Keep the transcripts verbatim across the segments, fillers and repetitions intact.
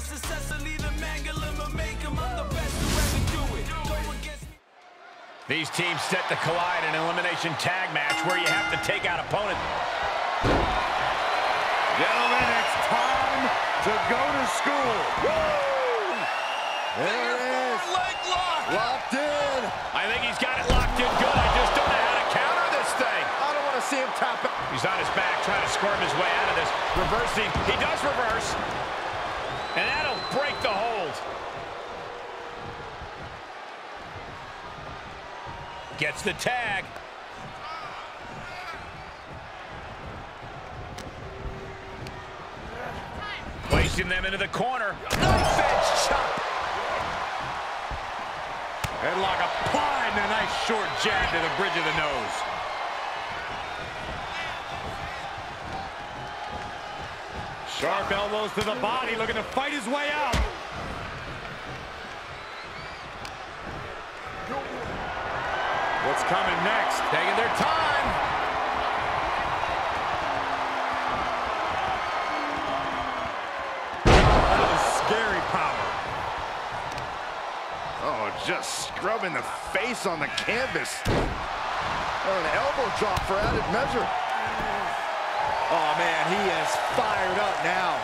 like success, I'll either mangle him or make him. I'm the best to ever do it. Go against me. These teams set to collide in an elimination tag match where you have to take out opponent. Gentlemen, it's time to go to school. Woo! There it is. Leg lock. Locked in. I think he's got it locked in good. I just don't know how to counter this thing. I don't want to see him tap out. He's on his back trying to squirm his way out of this. Reversing. He does reverse. And that'll break the hold. Gets the tag. Placing them into the corner. Nice edge chop. Headlock applied and a nice short jab to the bridge of the nose. Sharp elbows to the body, looking to fight his way out. What's coming next? Taking their time. Just scrubbing the face on the canvas. Oh, an elbow drop for added measure. Oh, man, he is fired up now.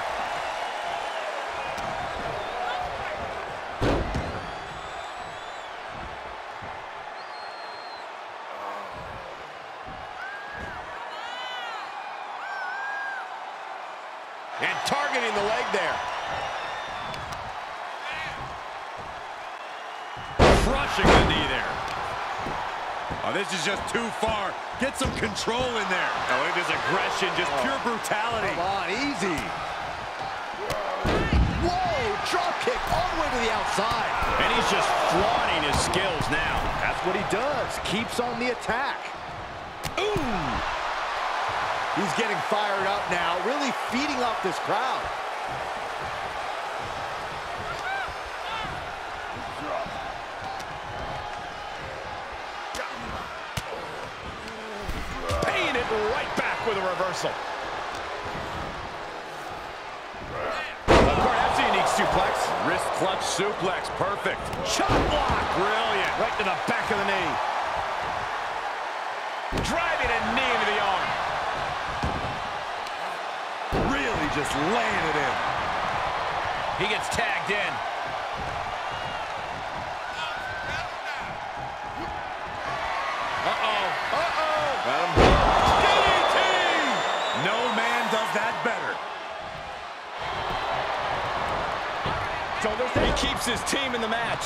And targeting the leg there. Crushing the knee there. Oh, this is just too far. Get some control in there. Oh, it is aggression, just oh. pure brutality. Come on, easy. Whoa, drop kick all the way to the outside. And he's just flaunting his skills now. That's what he does, keeps on the attack. Ooh. He's getting fired up now, really feeding off this crowd. Right back with a reversal. That's a unique suplex. Wrist clutch suplex. Perfect. Shot block. Brilliant. Right to the back of the knee. Driving a knee into the arm. Really just laying it in. He gets tagged in. Uh-oh. Uh-oh. Adam. He keeps his team in the match.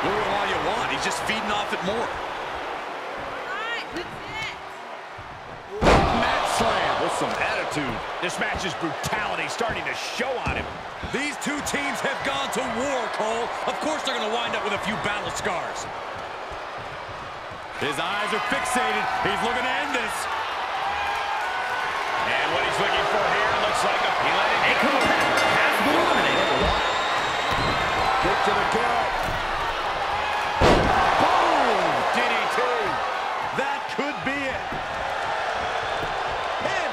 Do it all you want. He's just feeding off it more. Mat slam with some attitude. This match's brutality starting to show on him. These two teams have gone to war, Cole. Of course they're going to wind up with a few battle scars. His eyes are fixated. He's looking to end this. And what he's looking for here looks like a... He let it go. Has been eliminated. Kick to the gut. Boom! D D T. That could be it. And...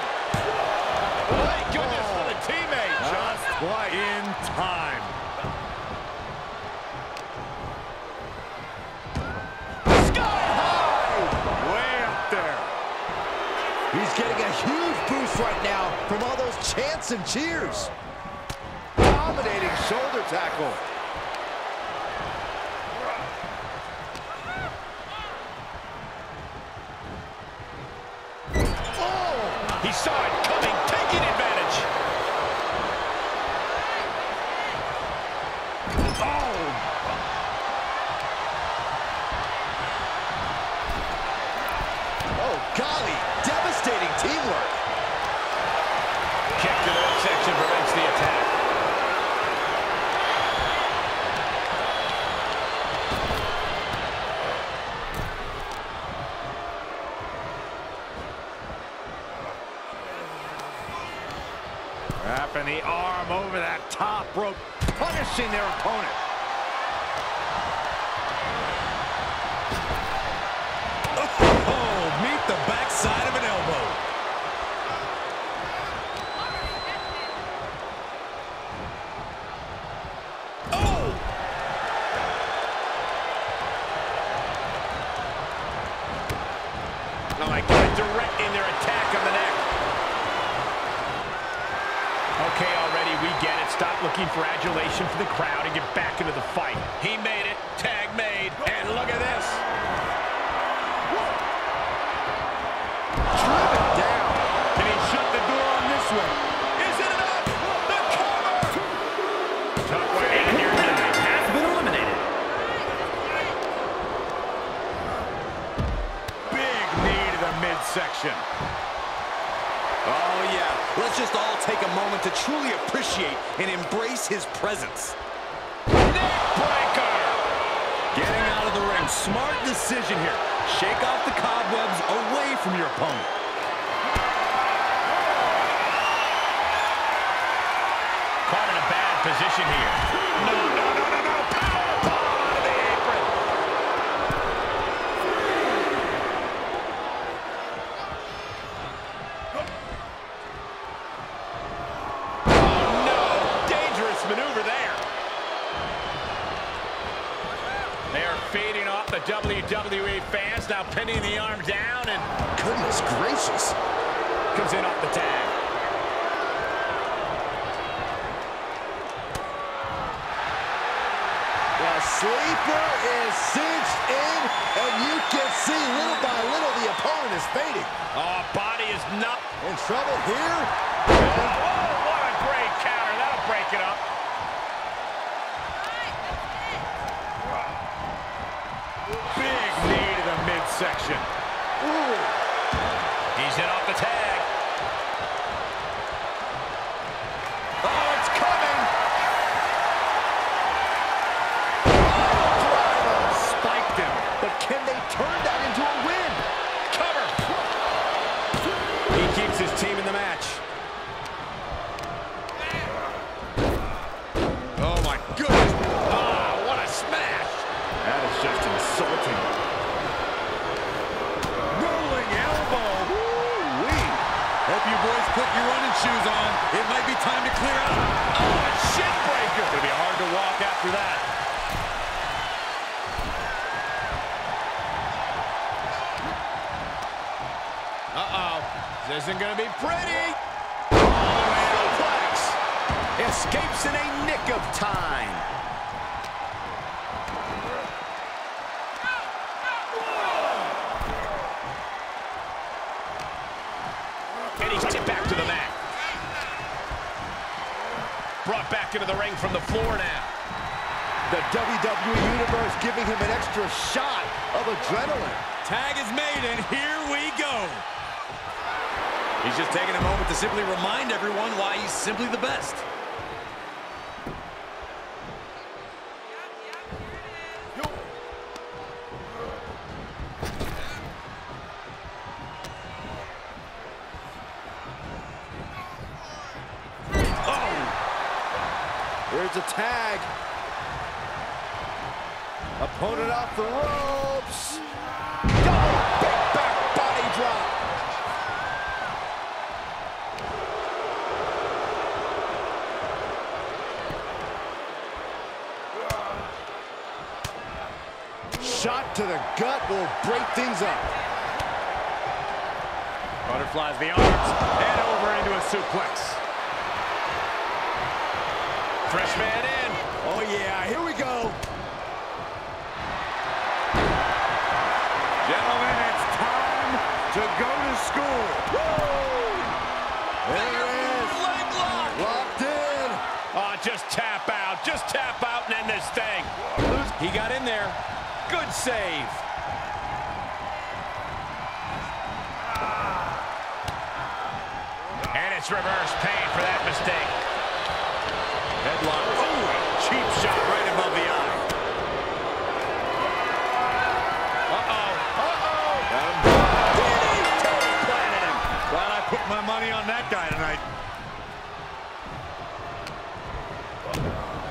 Thank goodness for the teammate. Just in time. Sky high! Way up there. He's getting a huge... right now from all those chants and cheers. Dominating shoulder tackle. Oh! He saw it coming, taking advantage. Oh! Oh, golly, devastating teamwork. Section prevents the attack. Wrapping the arm over that top rope, punishing their opponent. Oh, meet the backside of an elbow. Oh my God, directing their attack on the neck. Okay, already, we get it. Stop looking for adulation from the crowd and get back into the fight. He made it, tag made, and look at this. Driven down, and he shut the door on this one. Is it enough? The cover! Tough way in here tonight. Has been eliminated. Big knee to the midsection. Oh, yeah. Let's just all take a moment to truly appreciate and embrace his presence. Neck breaker! Getting out of the ring. Smart decision here. Shake off the cobwebs away from your opponent. Caught in a bad position here. No, no, no, no, no. Power bomb out of the apron. Oh, no. Dangerous maneuver there. They are fading off the W W E fans, now pinning the arm down, and goodness gracious, comes in off the tag. The sleeper is cinched in, and you can see little by little the opponent is fading. Oh, body is not in trouble here. Oh, what a great counter. That'll break it up. Big knee to the midsection. Ooh. He's in off the tag. Oh, it's coming. Oh, driver spiked him. But can they turn that into a win? Cover. He keeps his team in the match. Oh, my goodness. Oh, what a smash. That is just insulting. Rolling elbow. Woo-wee. Hope you boys put your running shoes on. It might be time to clear out. Oh, a shin breaker. It'll be hard to walk after that. Uh-oh. This isn't going to be pretty. Oh, and a flex. Escapes in a nick of time. Brought back into the ring from the floor now. The W W E Universe giving him an extra shot of adrenaline. Tag is made, and here we go. He's just taking a moment to simply remind everyone why he's simply the best. There's a tag. Opponent off the ropes. Double big back body drop. Shot to the gut will break things up. Butterflies the arms and over into a suplex. Fresh man in. Oh, yeah, here we go. Gentlemen, it's time to go to school. Woo! There it is. Leg lock. Locked in. Oh, just tap out. Just tap out and end this thing. He got in there. Good save. And it's reverse pain for that mistake. Headlock. Oh, cheap shot right above the eye. Uh-oh. Uh-oh. D D T planted him. Glad I put my money on that guy tonight.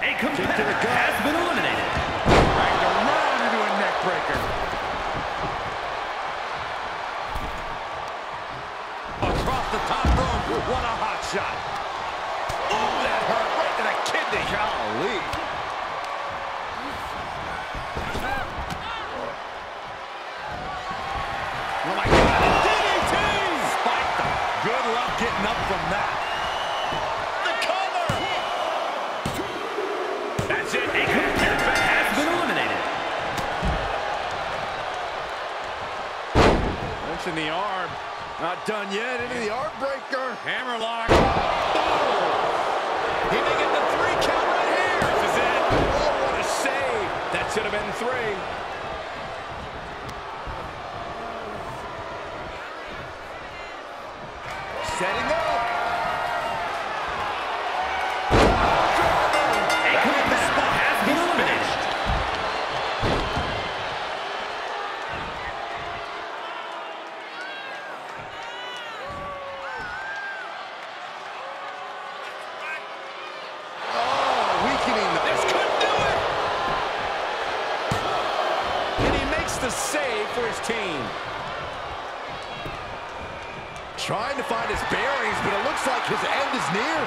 A competitor has been eliminated. Dragged around into a neck breaker. Across the top rope. What a hot shot. Oh, that hurt. Kidney. Golly. Oh, my God. from that. The cover! That's it. A contestant has been eliminated. Mention the arm. Not done yet. Into the arm breaker. Hammerlock. Oh! He may get the three count right here. This is it. Oh, what a save. That should have been three. Setting up. A quick spot has been finished. Oh, weakening the... This could do it! And he makes the save for his team. Trying to find his bearings, but it looks like his end is near.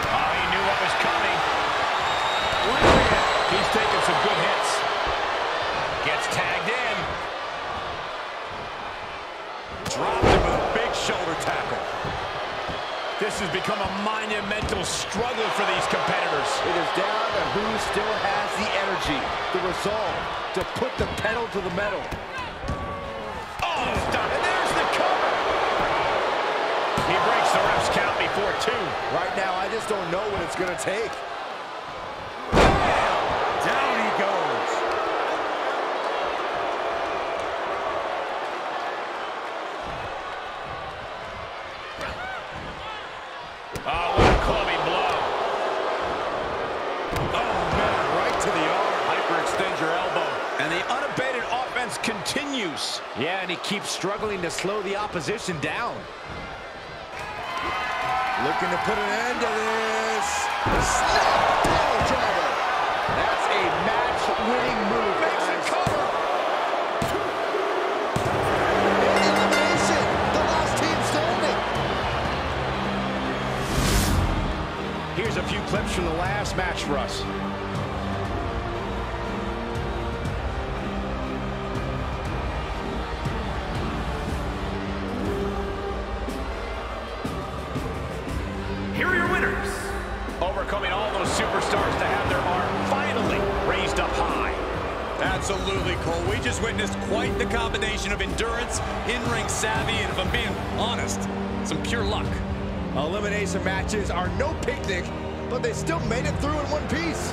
Oh, he knew what was coming. He's taking some good hits. Gets tagged in. Dropped him with a big shoulder tackle. This has become a monumental struggle for these competitors. It is down to who still has the energy, the resolve to put the pedal to the metal. And there's the cover. He breaks the ref's count before two. Right now, I just don't know what it's going to take. Down he goes. Oh, what a clubbing blow. Oh, man, right to the arm. Hyperextend your elbow. And the unabated offense continues. Yeah, and he keeps struggling to slow the opposition down. Looking to put an end to this. Snap down driver. That's a match-winning move. Makes it cover. Elimination. The last team standing. Here's a few clips from the last match for us. Overcoming all those superstars to have their arm finally raised up high. Absolutely, Cole. We just witnessed quite the combination of endurance, in-ring savvy, and if I'm being honest, some pure luck. Elimination matches are no picnic, but they still made it through in one piece.